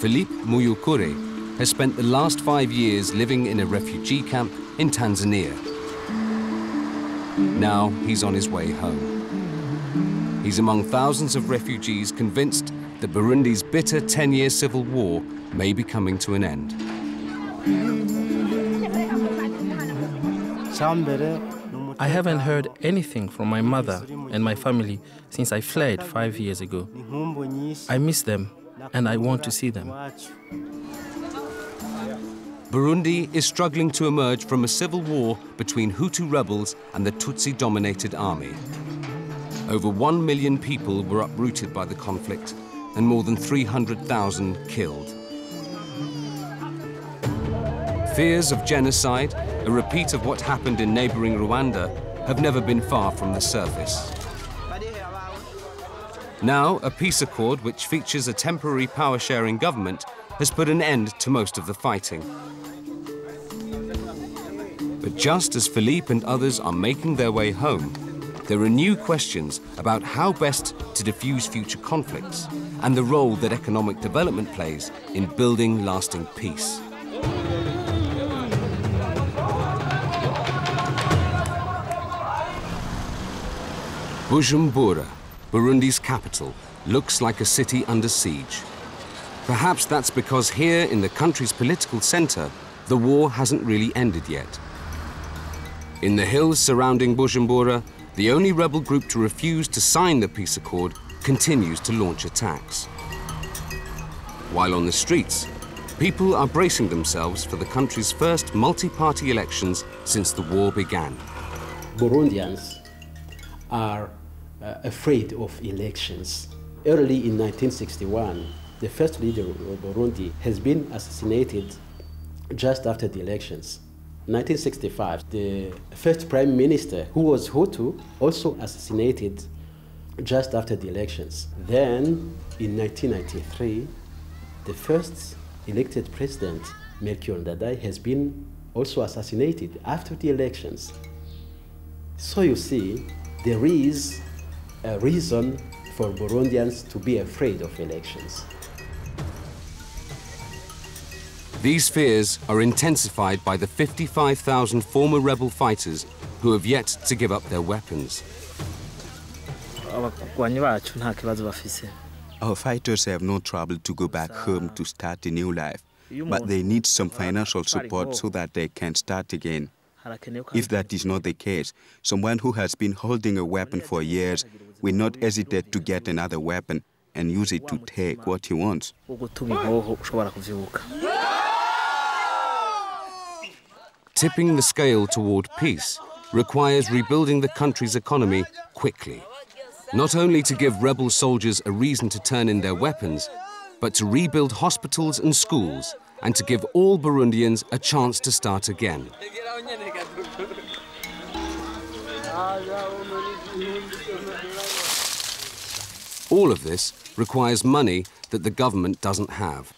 Philippe Muyukure has spent the last 5 years living in a refugee camp in Tanzania. Now he's on his way home. He's among thousands of refugees convinced that Burundi's bitter 10-year civil war may be coming to an end. I haven't heard anything from my mother and my family since I fled 5 years ago. I miss them and I want to see them. Burundi is struggling to emerge from a civil war between Hutu rebels and the Tutsi-dominated army. Over 1 million people were uprooted by the conflict and more than 300,000 killed. Fears of genocide, a repeat of what happened in neighboring Rwanda, have never been far from the surface. Now, a peace accord which features a temporary power-sharing government has put an end to most of the fighting. But just as Philippe and others are making their way home, there are new questions about how best to diffuse future conflicts and the role that economic development plays in building lasting peace. Bujumbura, Burundi's capital, looks like a city under siege. Perhaps that's because here, in the country's political center, the war hasn't really ended yet. In the hills surrounding Bujumbura, the only rebel group to refuse to sign the peace accord continues to launch attacks. While on the streets, people are bracing themselves for the country's first multi-party elections since the war began. Burundians are afraid of elections. Early in 1961, the first leader of Burundi has been assassinated just after the elections. 1965, the first prime minister, who was Hutu, also assassinated just after the elections. Then, in 1993, the first elected president, Melchior Ndadaye, has been also assassinated after the elections. So you see, there is a reason for Burundians to be afraid of elections. These fears are intensified by the 55,000 former rebel fighters who have yet to give up their weapons. Our fighters have no trouble to go back home to start a new life, but they need some financial support so that they can start again. If that is not the case, someone who has been holding a weapon for years will not hesitate to get another weapon and use it to take what he wants. Tipping the scale toward peace requires rebuilding the country's economy quickly, not only to give rebel soldiers a reason to turn in their weapons, but to rebuild hospitals and schools and to give all Burundians a chance to start again. All of this requires money that the government doesn't have.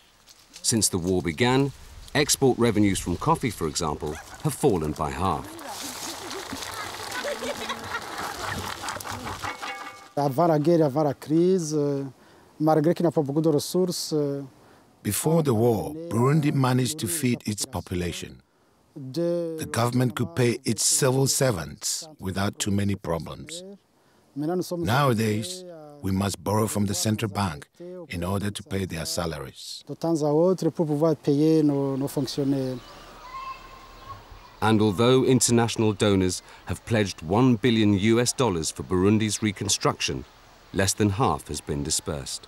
Since the war began, export revenues from coffee, for example, have fallen by half. Before the war, Burundi managed to feed its population. The government could pay its civil servants without too many problems. Nowadays, we must borrow from the central bank in order to pay their salaries. And although international donors have pledged $1 billion for Burundi's reconstruction, less than half has been dispersed.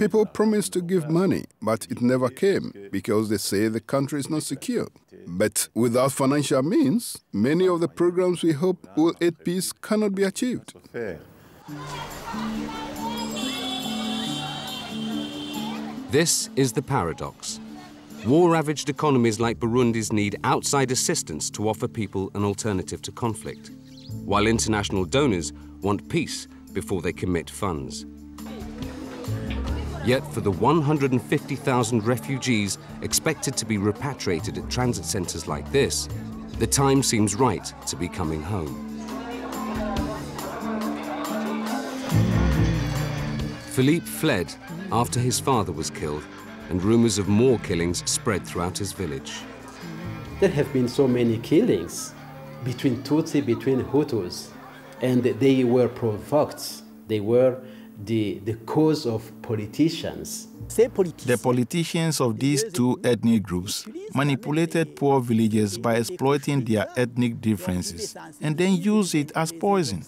People promised to give money, but it never came because they say the country is not secure. But without financial means, many of the programs we hope will aid peace cannot be achieved. This is the paradox. War-ravaged economies like Burundi's need outside assistance to offer people an alternative to conflict, while international donors want peace before they commit funds. Yet for the 150,000 refugees expected to be repatriated at transit centres like this, the time seems right to be coming home. Philippe fled after his father was killed, and rumors of more killings spread throughout his village. There have been so many killings between Tutsi, between Hutus, and they were provoked. They were the cause of politicians. The politicians of these two ethnic groups manipulated poor villages by exploiting their ethnic differences and then used it as poison.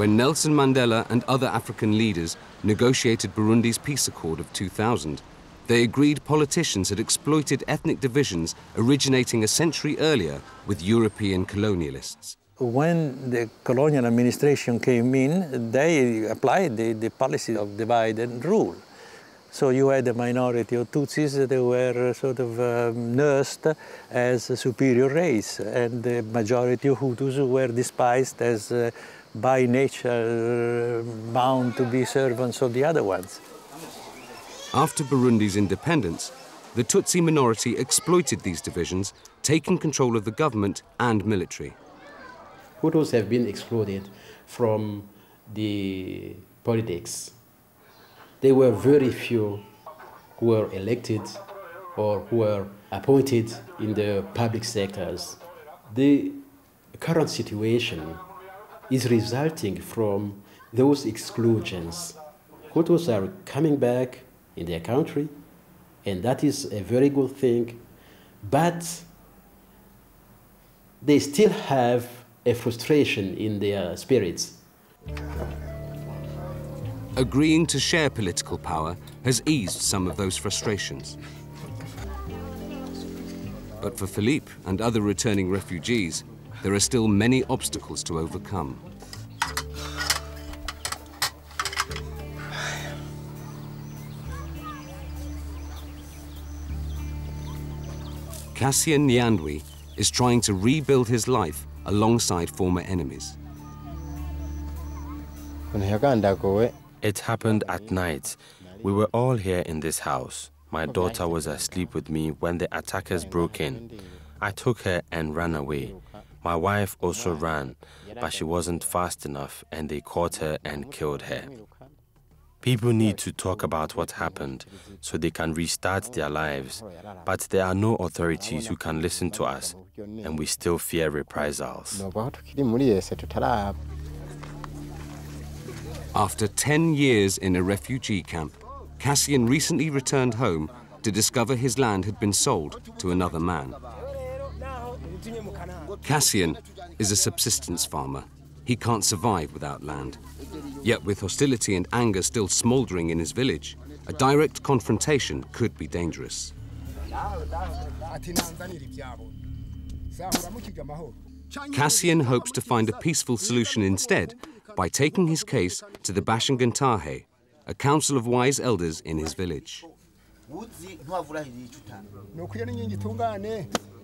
When Nelson Mandela and other African leaders negotiated Burundi's peace accord of 2000, they agreed politicians had exploited ethnic divisions originating a century earlier with European colonialists. When the colonial administration came in, they applied the policy of divide and rule. So you had a minority of Tutsis that were sort of nursed as a superior race, and the majority of Hutus were despised as by nature bound to be servants of the other ones. After Burundi's independence, the Tutsi minority exploited these divisions, taking control of the government and military. Hutus have been excluded from the politics. There were very few who were elected or who were appointed in the public sectors. The current situation is resulting from those exclusions. Hutus are coming back in their country, and that is a very good thing, but they still have a frustration in their spirits. Agreeing to share political power has eased some of those frustrations. But for Philippe and other returning refugees, there are still many obstacles to overcome. Cassian Nyandwi is trying to rebuild his life alongside former enemies. It happened at night. We were all here in this house. My daughter was asleep with me when the attackers broke in. I took her and ran away. My wife also ran, but she wasn't fast enough, and they caught her and killed her. People need to talk about what happened so they can restart their lives, but there are no authorities who can listen to us, and we still fear reprisals. After 10 years in a refugee camp, Cassian recently returned home to discover his land had been sold to another man. Cassian is a subsistence farmer. He can't survive without land. Yet with hostility and anger still smoldering in his village, a direct confrontation could be dangerous. Cassian hopes to find a peaceful solution instead by taking his case to the Bashingantahe, a council of wise elders in his village.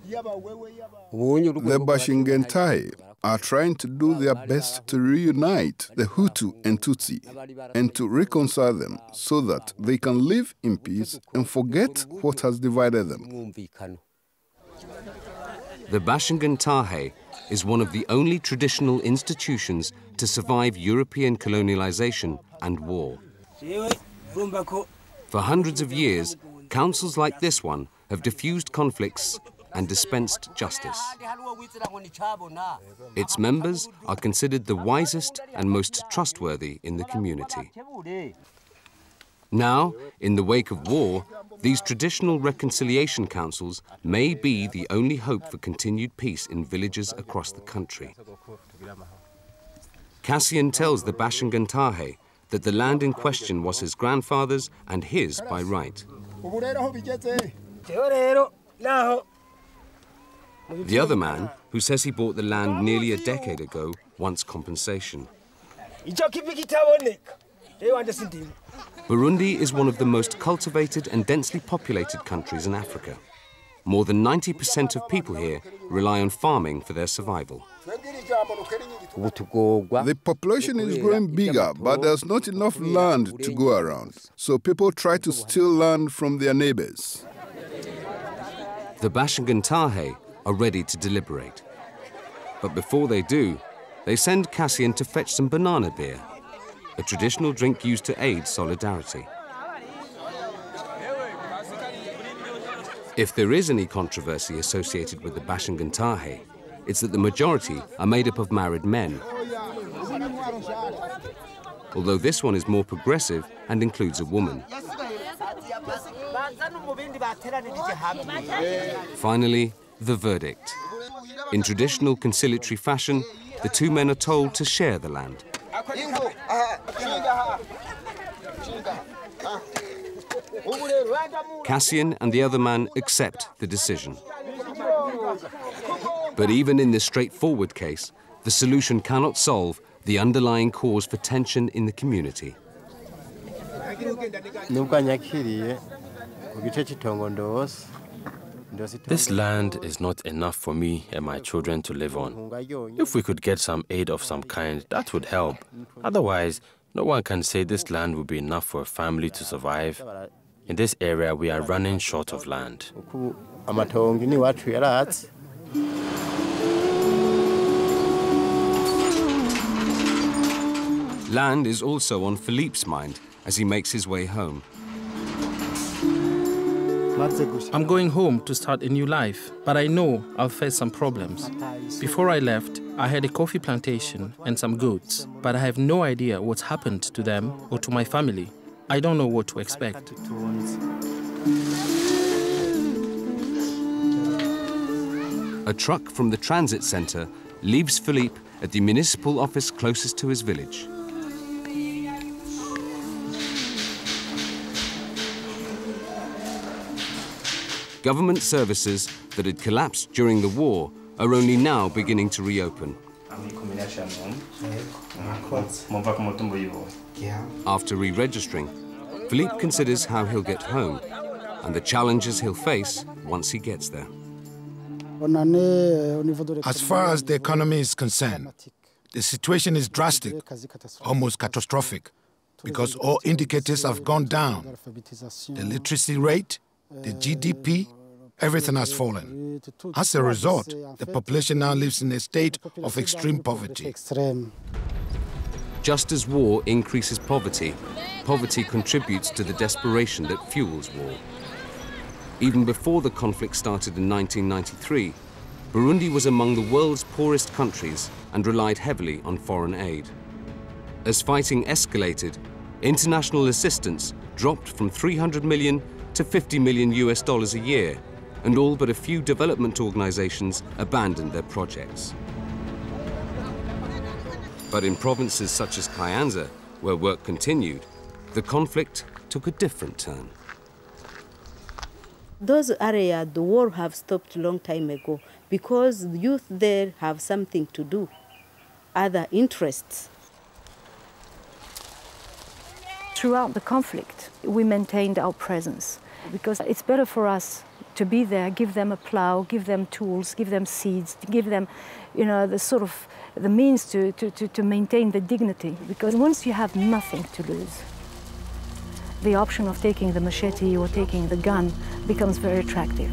The Bashingantahe are trying to do their best to reunite the Hutu and Tutsi and to reconcile them so that they can live in peace and forget what has divided them. The Bashingantahe is one of the only traditional institutions to survive European colonialization and war. For hundreds of years, councils like this one have diffused conflicts and dispensed justice. Its members are considered the wisest and most trustworthy in the community. Now, in the wake of war, these traditional reconciliation councils may be the only hope for continued peace in villages across the country. Cassian tells the Bashingantahe that the land in question was his grandfather's and his by right. The other man, who says he bought the land nearly a decade ago, wants compensation. Burundi is one of the most cultivated and densely populated countries in Africa. More than 90% of people here rely on farming for their survival. The population is growing bigger, but there's not enough land to go around, so people try to steal land from their neighbors. The Bashingantahe are ready to deliberate. But before they do, They send Cassian to fetch some banana beer, a traditional drink used to aid solidarity. If there is any controversy associated with the Bashingantahe, it's that the majority are made up of married men. Although this one is more progressive and includes a woman. Finally, the verdict. In traditional conciliatory fashion, the two men are told to share the land. Cassian and the other man accept the decision. But even in this straightforward case, the solution cannot solve the underlying cause for tension in the community. This land is not enough for me and my children to live on. If we could get some aid of some kind, that would help. Otherwise, no one can say this land will be enough for a family to survive. In this area, we are running short of land. Land is also on Philippe's mind as he makes his way home. I'm going home to start a new life, but I know I'll face some problems. Before I left, I had a coffee plantation and some goats, but I have no idea what's happened to them or to my family. I don't know what to expect. A truck from the transit center leaves Philippe at the municipal office closest to his village. Government services that had collapsed during the war are only now beginning to reopen. After re-registering, Philippe considers how he'll get home and the challenges he'll face once he gets there. As far as the economy is concerned, the situation is drastic, almost catastrophic, because all indicators have gone down. The literacy rate, the GDP, everything has fallen. As a result, the population now lives in a state of extreme poverty. Just as war increases poverty, poverty contributes to the desperation that fuels war. Even before the conflict started in 1993, Burundi was among the world's poorest countries and relied heavily on foreign aid. As fighting escalated, international assistance dropped from $300 million to $50 million US a year, and all but a few development organizations abandoned their projects. But in provinces such as Kayanza, where work continued, the conflict took a different turn. Those areas, the war have stopped a long time ago because the youth there have something to do, other interests. Throughout the conflict, we maintained our presence because it's better for us to be there, give them a plow, give them tools, give them seeds, give them, you know, the sort of the means to maintain the dignity. Because once you have nothing to lose, the option of taking the machete or taking the gun becomes very attractive.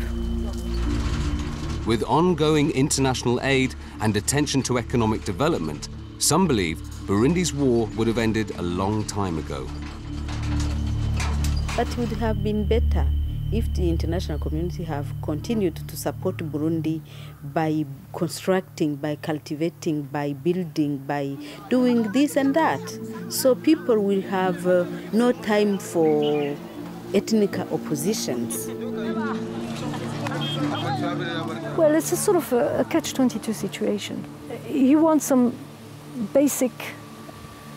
With ongoing international aid and attention to economic development, some believe Burundi's war would have ended a long time ago. But it would have been better if the international community have continued to support Burundi by constructing, by cultivating, by building, by doing this and that. So people will have no time for ethnic oppositions. Well, it's a sort of a catch-22 situation. You want some basic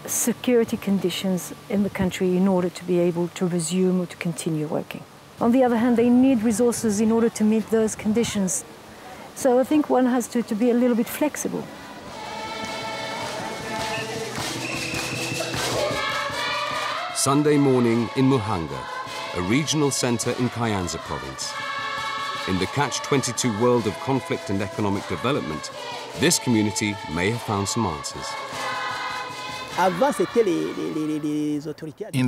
security conditions in the country in order to be able to resume or to continue working. On the other hand, they need resources in order to meet those conditions. So I think one has to be a little bit flexible. Sunday morning in Muhanga, a regional center in Kayanza province. In the catch-22 world of conflict and economic development, this community may have found some answers. In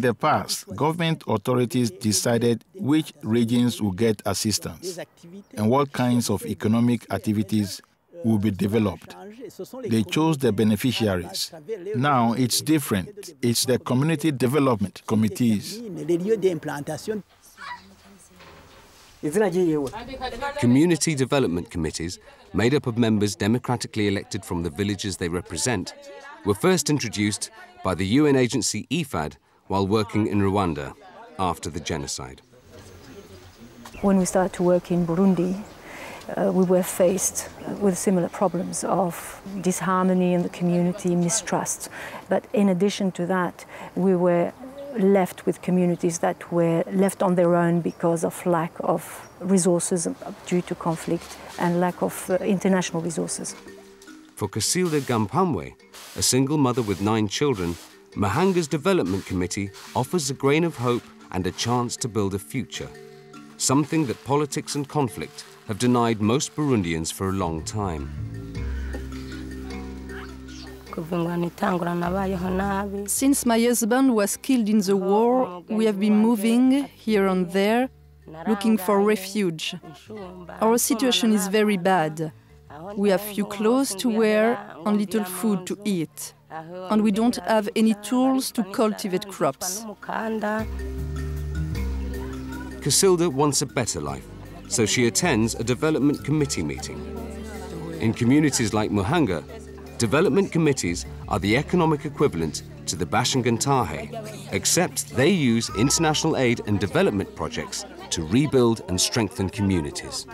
the past, government authorities decided which regions would get assistance and what kinds of economic activities will be developed. They chose the beneficiaries. Now it's different. It's the community development committees. Community development committees, made up of members democratically elected from the villages they represent, were first introduced by the UN agency IFAD while working in Rwanda after the genocide. When we started to work in Burundi, we were faced with similar problems of disharmony in the community, mistrust. But in addition to that, we were left with communities that were left on their own because of lack of resources due to conflict and lack of international resources. For Kasilda Gampamwe, a single mother with 9 children, Muhanga's development committee offers a grain of hope and a chance to build a future, something that politics and conflict have denied most Burundians for a long time. Since my husband was killed in the war, we have been moving here and there, looking for refuge. Our situation is very bad. We have few clothes to wear and little food to eat, and we don't have any tools to cultivate crops. Kasilda wants a better life, so she attends a development committee meeting. In communities like Muhanga, development committees are the economic equivalent to the Bashingantahe, except they use international aid and development projects to rebuild and strengthen communities.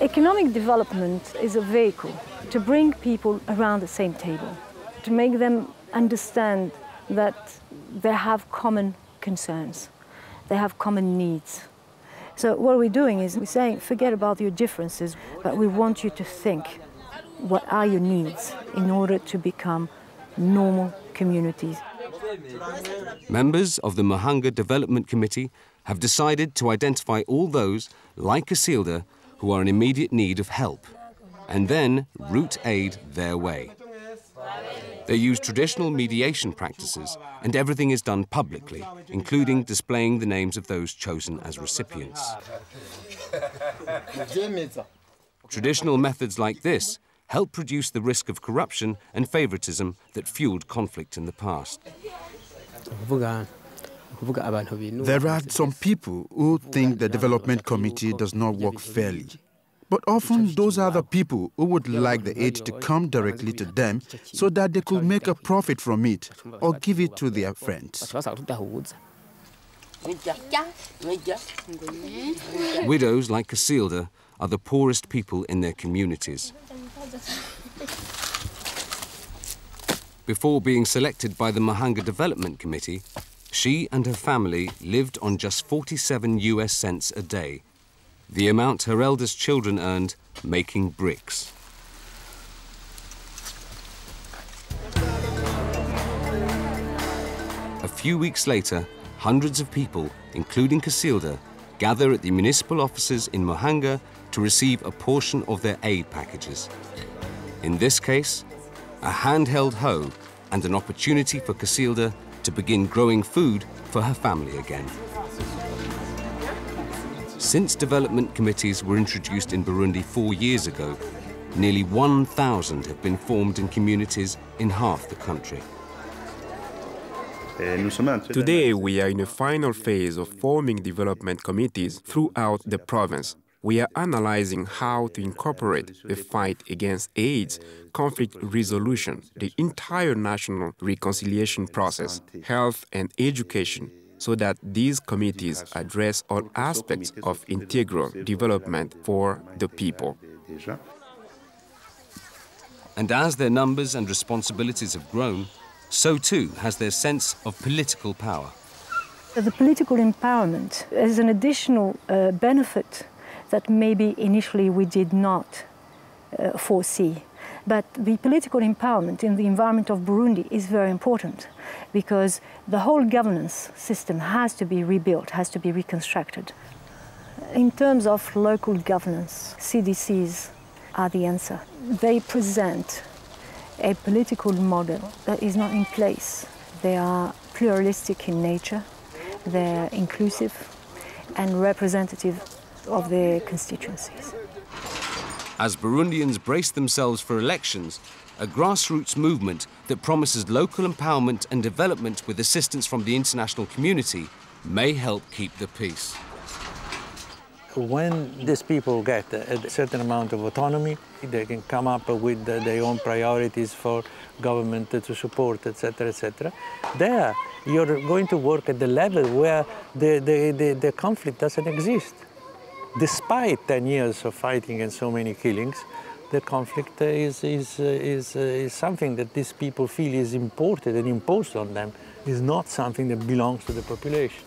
Economic development is a vehicle to bring people around the same table, to make them understand that they have common concerns, they have common needs. So what we're doing is we're saying, forget about your differences, but we want you to think, what are your needs in order to become normal communities? Members of the Muhanga Development Committee have decided to identify all those, like Kasilda, who are in immediate need of help, and then route aid their way. They use traditional mediation practices, and everything is done publicly, including displaying the names of those chosen as recipients. Traditional methods like this help reduce the risk of corruption and favoritism that fueled conflict in the past. There are some people who think the development committee does not work fairly. But often those are the people who would like the aid to come directly to them so that they could make a profit from it or give it to their friends. Widows like Kasilda are the poorest people in their communities. Before being selected by the Muhanga Development Committee, she and her family lived on just 47 US cents a day, the amount her eldest children earned making bricks. A few weeks later, hundreds of people, including Kasilda, gather at the municipal offices in Muhanga to receive a portion of their aid packages. In this case, a handheld hoe and an opportunity for Kasilda to begin growing food for her family again. Since development committees were introduced in Burundi 4 years ago, nearly 1,000 have been formed in communities in half the country. Today, we are in the final phase of forming development committees throughout the province. We are analyzing how to incorporate the fight against AIDS, conflict resolution, the entire national reconciliation process, health and education, so that these committees address all aspects of integral development for the people. And as their numbers and responsibilities have grown, so too has their sense of political power. The political empowerment is an additional benefit that maybe initially we did not foresee. But the political empowerment in the environment of Burundi is very important, because the whole governance system has to be rebuilt, has to be reconstructed. In terms of local governance, CDCs are the answer. They present a political model that is not in place. They are pluralistic in nature, they're inclusive and representative of their constituencies. As Burundians brace themselves for elections, a grassroots movement that promises local empowerment and development with assistance from the international community may help keep the peace. When these people get a certain amount of autonomy, they can come up with their own priorities for government to support, etc., etc. There, you're going to work at the level where the conflict doesn't exist. Despite 10 years of fighting and so many killings, the conflict is something that these people feel is imported and imposed on them. It's not something that belongs to the population.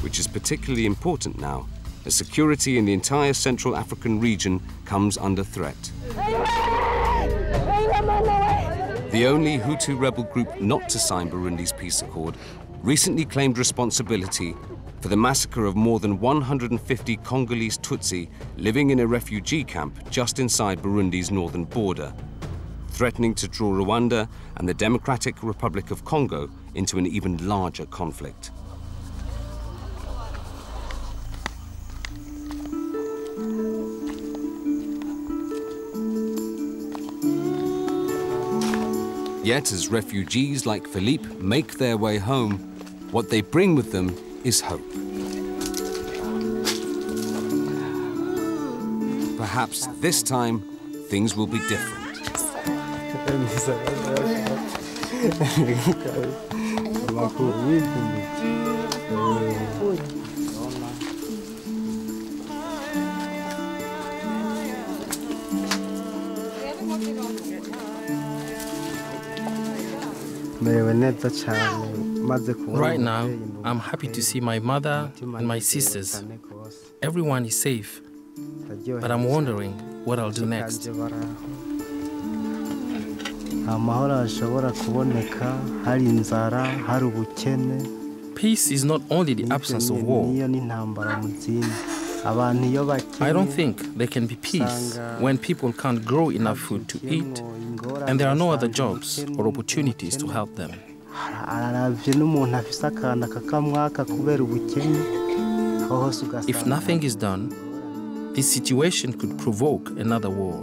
Which is particularly important now, as security in the entire Central African region comes under threat. The only Hutu rebel group not to sign Burundi's peace accord recently claimed responsibility for the massacre of more than 150 Congolese Tutsi living in a refugee camp just inside Burundi's northern border, threatening to draw Rwanda and the Democratic Republic of Congo into an even larger conflict. Yet, as refugees like Philippe make their way home, what they bring with them is hope. Perhaps this time, things will be different. Right now, I'm happy to see my mother and my sisters. Everyone is safe, but I'm wondering what I'll do next. Peace is not only the absence of war. I don't think there can be peace when people can't grow enough food to eat, and there are no other jobs or opportunities to help them. If nothing is done, this situation could provoke another war.